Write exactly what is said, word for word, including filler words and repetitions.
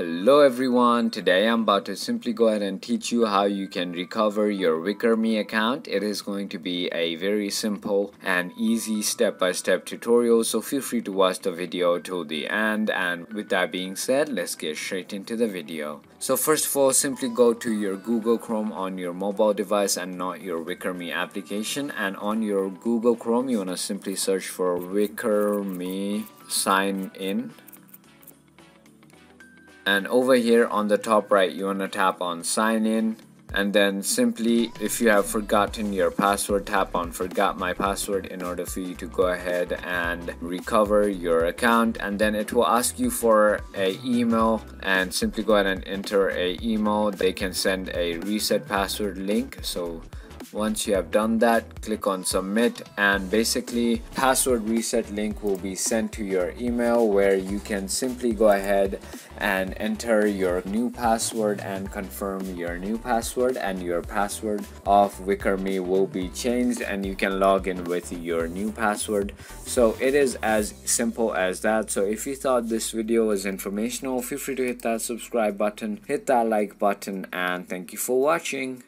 Hello everyone, today I'm about to simply go ahead and teach you how you can recover your Wickr Me account. It is going to be a very simple and easy step-by-step tutorial, so feel free to watch the video till the end. And with that being said, let's get straight into the video. So first of all, simply go to your Google Chrome on your mobile device and not your Wickr Me application, and on your Google Chrome you want to simply search for Wickr Me sign in. And over here on the top right, you want to tap on sign in, and then simply, if you have forgotten your password, tap on forgot my password in order for you to go ahead and recover your account. And then it will ask you for a email, and simply go ahead and enter a email. They can send a reset password link. So once you have done that, click on submit, and basically password reset link will be sent to your email, where you can simply go ahead and enter your new password and confirm your new password, and your password of Wickr Me will be changed and you can log in with your new password. So it is as simple as that. So if you thought this video was informational, feel free to hit that subscribe button, hit that like button, and thank you for watching.